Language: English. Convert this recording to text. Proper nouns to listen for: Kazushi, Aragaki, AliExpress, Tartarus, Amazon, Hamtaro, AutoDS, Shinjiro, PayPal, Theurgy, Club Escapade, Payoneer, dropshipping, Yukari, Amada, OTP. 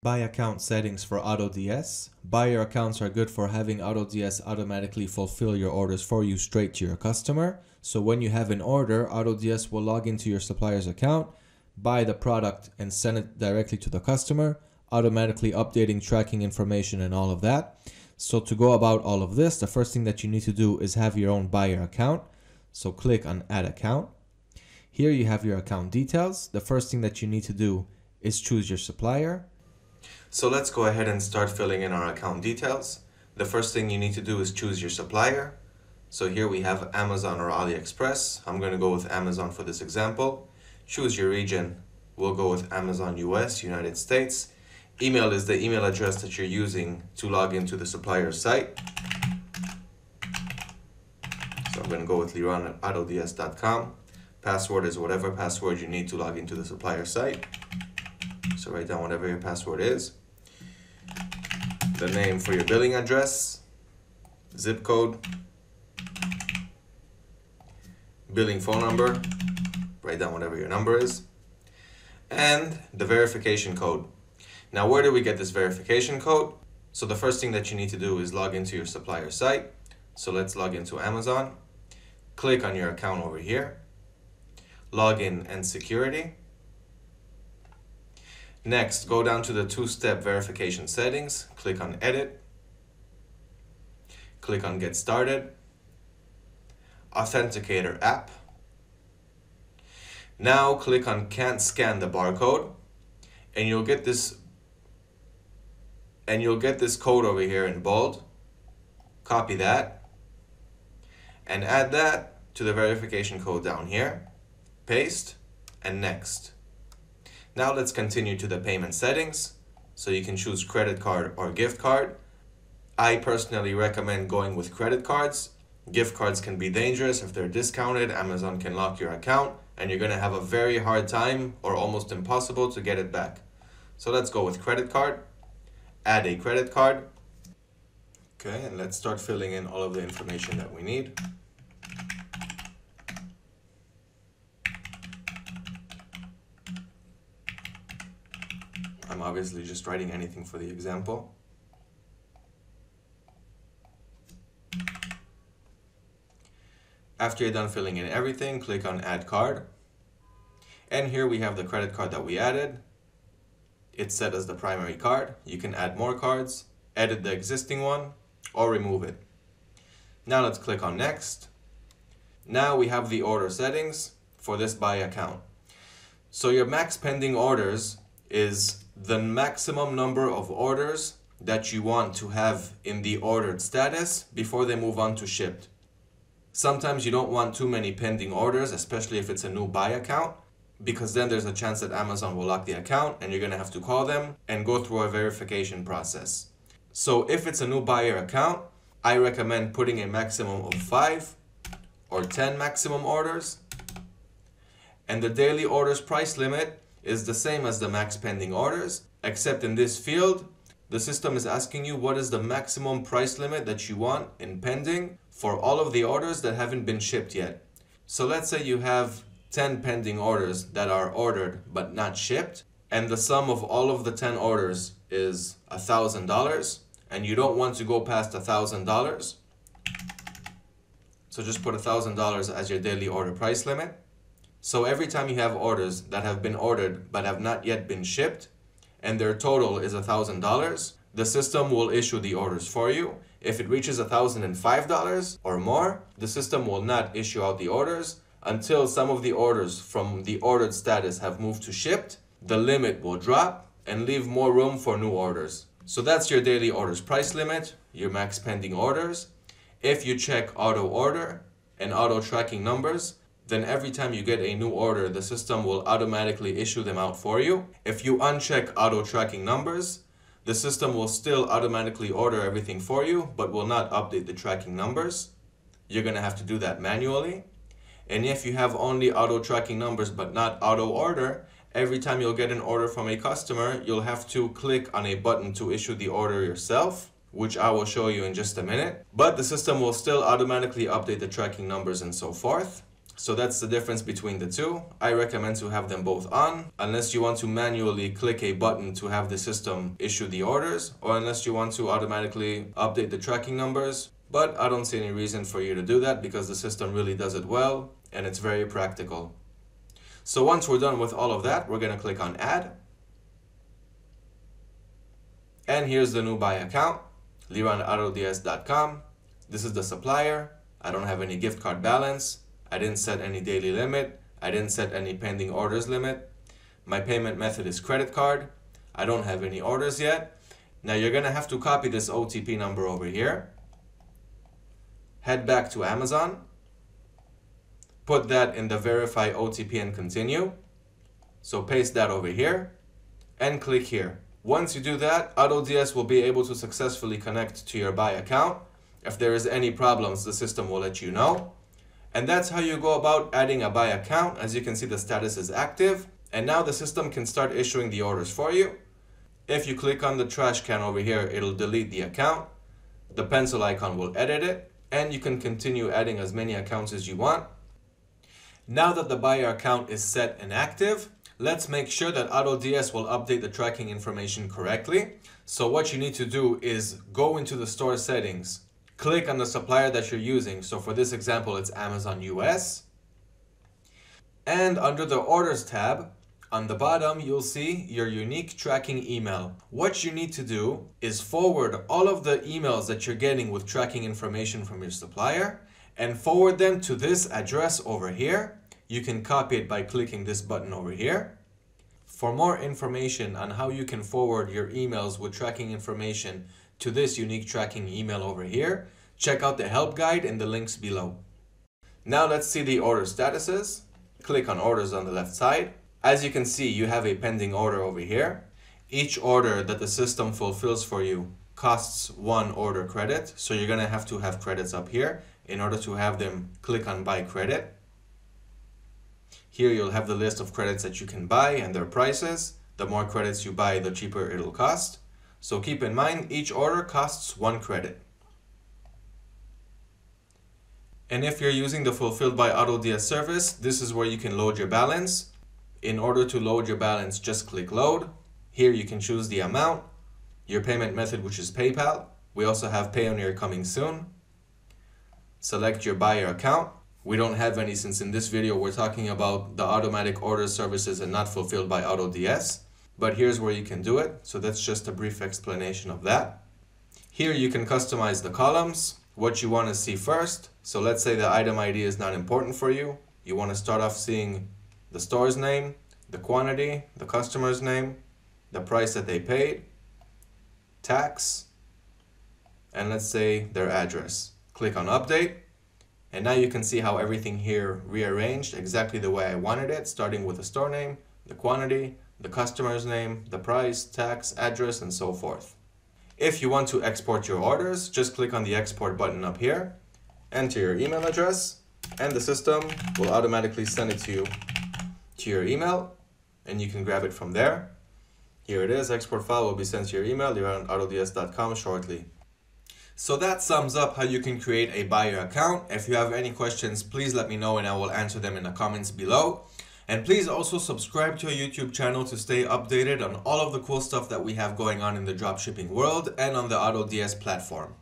Buy account settings for AutoDS. Buyer accounts are good for having AutoDS automatically fulfill your orders for you straight to your customer. So when you have an order, AutoDS will log into your supplier's account, buy the product and send it directly to the customer, automatically updating tracking information and all of that. So to go about all of this, the first thing that you need to do is have your own buyer account. So click on add account. Here you have your account details. The first thing that you need to do is choose your supplier. So let's go ahead and start filling in our account details. The first thing you need to do is choose your supplier. So here we have Amazon or AliExpress. I'm going to go with Amazon for this example. Choose your region. We'll go with Amazon US, United States. Email is the email address that you're using to log into the supplier site. So I'm going to go with Liron at autods.com. Password is whatever password you need to log into the supplier site. So write down whatever your password is, the name for your billing address, zip code, billing phone number, write down whatever your number is, and the verification code. Now, where do we get this verification code? So the first thing that you need to do is log into your supplier site. So let's log into Amazon, click on your account over here, login and security. Next, go down to the two-step verification settings, click on Edit, click on Get Started, Authenticator app. Now click on Can't Scan the Barcode, and you'll get this code over here in bold. Copy that and add that to the verification code down here. Paste and next. Now let's continue to the payment settings. So you can choose credit card or gift card. I personally recommend going with credit cards. Gift cards can be dangerous if they're discounted. Amazon can lock your account and you're going to have a very hard time or almost impossible to get it back. So let's go with credit card. Add a credit card. Okay, and let's start filling in all of the information that we need. I'm obviously just writing anything for the example. After you're done filling in everything, click on Add Card. And here we have the credit card that we added. It's set as the primary card. You can add more cards, edit the existing one, or remove it. Now let's click on Next. Now we have the order settings for this buy account. So your max pending orders is the maximum number of orders that you want to have in the ordered status before they move on to shipped. Sometimes you don't want too many pending orders, especially if it's a new buy account, because then there's a chance that Amazon will lock the account and you're going to have to call them and go through a verification process. So if it's a new buyer account, I recommend putting a maximum of 5 or 10 maximum orders, and the daily orders price limit is the same as the max pending orders, except in this field, the system is asking you what is the maximum price limit that you want in pending for all of the orders that haven't been shipped yet. So let's say you have 10 pending orders that are ordered but not shipped, and the sum of all of the 10 orders is $1,000, and you don't want to go past $1,000. So just put $1,000 as your daily order price limit. So every time you have orders that have been ordered but have not yet been shipped and their total is $1,000, the system will issue the orders for you. If it reaches $1,005 or more, the system will not issue out the orders until some of the orders from the ordered status have moved to shipped. The limit will drop and leave more room for new orders. So that's your daily orders price limit, your max pending orders. If you check auto order and auto tracking numbers, then every time you get a new order, the system will automatically issue them out for you. If you uncheck auto tracking numbers, the system will still automatically order everything for you, but will not update the tracking numbers. You're gonna have to do that manually. And if you have only auto tracking numbers, but not auto order, every time you'll get an order from a customer, you'll have to click on a button to issue the order yourself, which I will show you in just a minute. But the system will still automatically update the tracking numbers and so forth. So that's the difference between the two. I recommend to have them both on, unless you want to manually click a button to have the system issue the orders, or unless you want to automatically update the tracking numbers. But I don't see any reason for you to do that because the system really does it well and it's very practical. So once we're done with all of that, we're going to click on Add. And here's the new buy account, LeronAutoDS.com. This is the supplier. I don't have any gift card balance. I didn't set any daily limit. I didn't set any pending orders limit. My payment method is credit card. I don't have any orders yet. Now you're going to have to copy this OTP number over here. Head back to Amazon. Put that in the verify OTP and continue. So paste that over here and click here. Once you do that, AutoDS will be able to successfully connect to your buy account. If there is any problems, the system will let you know. And that's how you go about adding a buy account. As you can see, the status is active. And now the system can start issuing the orders for you. If you click on the trash can over here, it'll delete the account. The pencil icon will edit it. And you can continue adding as many accounts as you want. Now that the buyer account is set and active, let's make sure that AutoDS will update the tracking information correctly. So what you need to do is go into the store settings, click on the supplier that you're using. So for this example, it's Amazon US. And under the orders tab, on the bottom, you'll see your unique tracking email. What you need to do is forward all of the emails that you're getting with tracking information from your supplier and forward them to this address over here. You can copy it by clicking this button over here. For more information on how you can forward your emails with tracking information to this unique tracking email over here, check out the help guide in the links below. Now let's see the order statuses. Click on orders on the left side. As you can see, you have a pending order over here. Each order that the system fulfills for you costs one order credit. So you're going to have credits up here. In order to have them, click on buy credit. Here you'll have the list of credits that you can buy and their prices. The more credits you buy, the cheaper it'll cost. So keep in mind, each order costs one credit. And if you're using the Fulfilled by AutoDS service, this is where you can load your balance. In order to load your balance, just click load. Here you can choose the amount, your payment method, which is PayPal. We also have Payoneer coming soon. Select your buyer account. We don't have any since in this video we're talking about the automatic order services and not fulfilled by AutoDS. But here's where you can do it. So that's just a brief explanation of that. Here you can customize the columns, what you want to see first. So let's say the item ID is not important for you. You want to start off seeing the store's name, the quantity, the customer's name, the price that they paid, tax, and let's say their address. Click on update. And now you can see how everything here rearranged exactly the way I wanted it, starting with the store name, the quantity, the customer's name, the price, tax, address, and so forth. If you want to export your orders, just click on the export button up here, enter your email address, and the system will automatically send it to you to your email, and you can grab it from there. Here it is, export file will be sent to your email, LeronAutoDS.com shortly. So that sums up how you can create a buyer account. If you have any questions, please let me know and I will answer them in the comments below. And please also subscribe to our YouTube channel to stay updated on all of the cool stuff that we have going on in the dropshipping world and on the AutoDS platform.